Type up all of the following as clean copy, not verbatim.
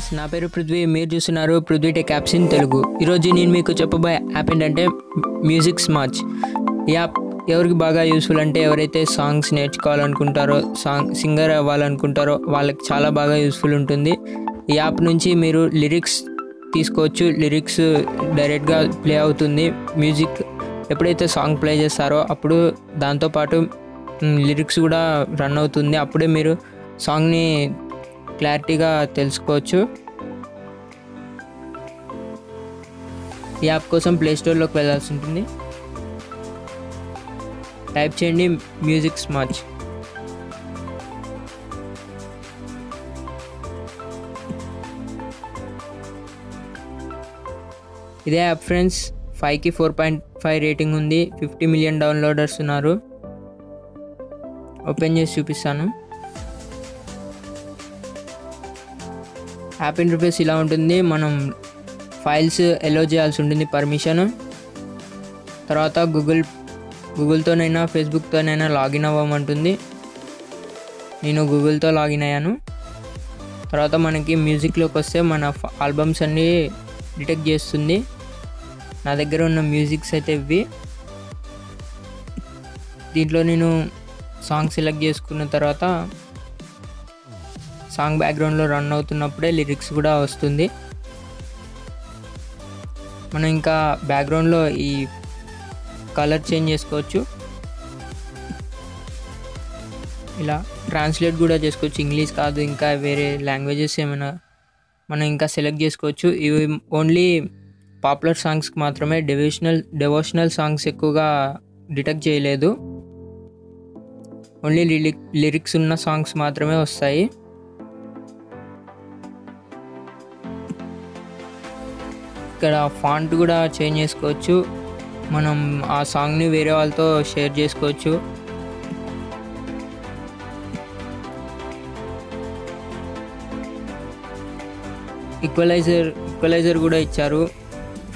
friends నా పేరు పృథ్వీ మీరు చూస్తున్నారు Prithvi tech apps in Telugu ఈ రోజు నేను మీకు చెప్పబోయే యాప్ ఏంటంటే Musixmatch ఈ యాప్ ఎవరికి బాగా యూస్ఫుల్ అంటే ఎవరైతే సాంగ్స్ నేర్చుకోవాలనుకుంటారో సింగర్ అవ్వాలనుకుంటారో వాళ్ళకి చాలా బాగా యూస్ఫుల్ ఉంటుంది ఈ యాప్ నుంచి మీరు లిరిక్స్ తీసుకోవచ్చు లిరిక్స్ డైరెక్ట్ గా ప్లే అవుతుంది మ్యూజిక్ ఎప్పుడైతే సాంగ్ ప్లే చేస్తారో అప్పుడు దాంతో పాటు లిరిక్స్ కూడా రన్ అవుతుంది అప్పుడే మీరు సాంగ్ ని క్లారిటీగా తెలుసుకోవచ్చు ఈ యాప్ కోసం ప్లే స్టోర్ లోకి వెళ్ళాల్సి ఉంటుంది టైప్ చేయండి Musixmatch ఇదే యాప్ ఫ్రెండ్స్ 5 की 4.5 रेटिंग ఉంది 50 मिलियन డౌన్లోడర్స్ ఉన్నారు ఓపెన్ చేసి చూపిస్తాను యాప్ ఇంటర్ఫేస్ ఇలా ఉంటుంది మనం ఫైల్స్ అలో చేయాల్సి ఉంటుంది పర్మిషన్ తర్వాత గూగుల్ తోనైనా Facebook తోనైనా లాగిన్ అవ్వమంటుంది నేను Google తో లాగిన్ అయ్యాను తర్వాత మనకి మ్యూజిక్ లోకి వస్తే మన ఆల్బమ్స్ అన్ని డిటెక్ట్ చేస్తుంది నా దగ్గర ఉన్న మ్యూజిక్స్ అయితే ఇవి దీంట్లో నేను సాంగ్ సెలెక్ట్ చేసుకున్న తర్వాత సాంగ్ బ్యాక్గ్రౌండ్లో రన్ అవుతున్నప్పుడే లిరిక్స్ కూడా వస్తుంది మనం ఇంకా బ్యాక్గ్రౌండ్లో ఈ కలర్ చేంజ్ చేసుకోవచ్చు ఇలా ట్రాన్స్లేట్ కూడా చేసుకోవచ్చు ఇంగ్లీష్ కాదు ఇంకా వేరే లాంగ్వేజెస్ ఏమైనా మనం ఇంకా సెలెక్ట్ చేసుకోవచ్చు ఇవి ఓన్లీ పాపులర్ సాంగ్స్కి మాత్రమే డివోషనల్ సాంగ్స్ ఎక్కువగా డిటెక్ట్ చేయలేదు ఓన్లీ లిరిక్స్ ఉన్న సాంగ్స్ మాత్రమే వస్తాయి ఇక్కడ ఫాంట్ కూడా చేంజ్ చేసుకోవచ్చు మనం ఆ సాంగ్ని వేరే వాళ్ళతో షేర్ చేసుకోవచ్చు ఈక్వలైజర్ కూడా ఇచ్చారు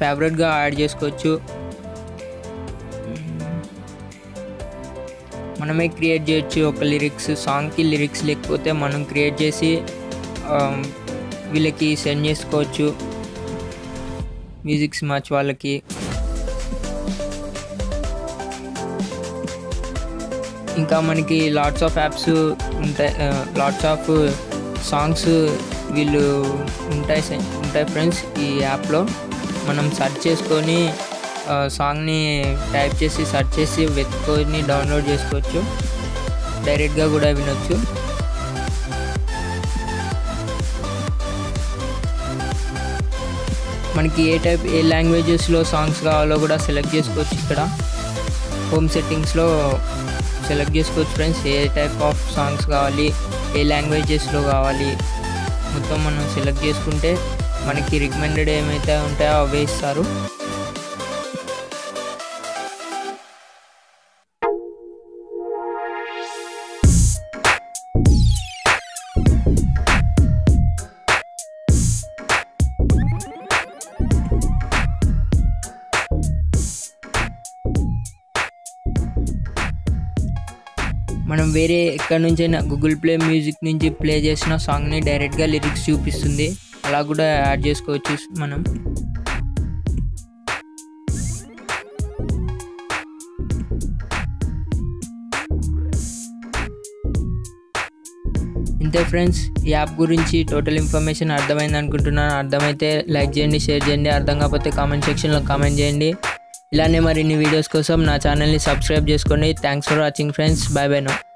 ఫేవరెట్గా యాడ్ చేసుకోవచ్చు మనమే క్రియేట్ చేయొచ్చు ఒక లిరిక్స్ సాంగ్కి లిరిక్స్ లేకపోతే మనం క్రియేట్ చేసి వీళ్ళకి సెండ్ చేసుకోవచ్చు Musixmatch వాళ్ళకి ఇంకా మనకి లాట్స్ ఆఫ్ యాప్స్ ఉంటాయి లాట్స్ ఆఫ్ సాంగ్స్ వీళ్ళు ఉంటాయి ఫ్రెండ్స్ ఈ యాప్లో మనం సెర్చ్ చేసుకొని సాంగ్ని టైప్ చేసి సెర్చ్ చేసి వెతుకొని డౌన్లోడ్ చేసుకోవచ్చు డైరెక్ట్గా కూడా వినొచ్చు మనకి ఏ లాంగ్వేజెస్లో సాంగ్స్ కావాలో కూడా సెలెక్ట్ చేసుకోవచ్చు ఇక్కడ హోమ్ సెట్టింగ్స్లో సెలెక్ట్ చేసుకోవచ్చు ఫ్రెండ్స్ ఏ టైప్ ఆఫ్ సాంగ్స్ కావాలి ఏ లాంగ్వేజెస్లో కావాలి మొత్తం మనం సెలెక్ట్ చేసుకుంటే మనకి రికమెండెడ్ ఏమైతే ఉంటాయో అవే ఇస్తారు మనం వేరే ఎక్కడి నుంచైనా గూగుల్ ప్లే మ్యూజిక్ నుంచి ప్లే చేసిన సాంగ్ని డైరెక్ట్గా లిరిక్స్ చూపిస్తుంది అలా కూడా యాడ్ చేసుకోవచ్చు మనం ఇంతే ఫ్రెండ్స్ ఈ యాప్ గురించి టోటల్ ఇన్ఫర్మేషన్ అర్థమైంది అనుకుంటున్నాను అర్థమైతే లైక్ చేయండి షేర్ చేయండి అర్థం కాకపోతే కామెంట్ సెక్షన్లో కామెంట్ చేయండి ఇలానే మరిన్ని వీడియోస్ కోసం నా ఛానల్ని సబ్స్క్రైబ్ చేసుకోండి thanks for watching friends bye bye no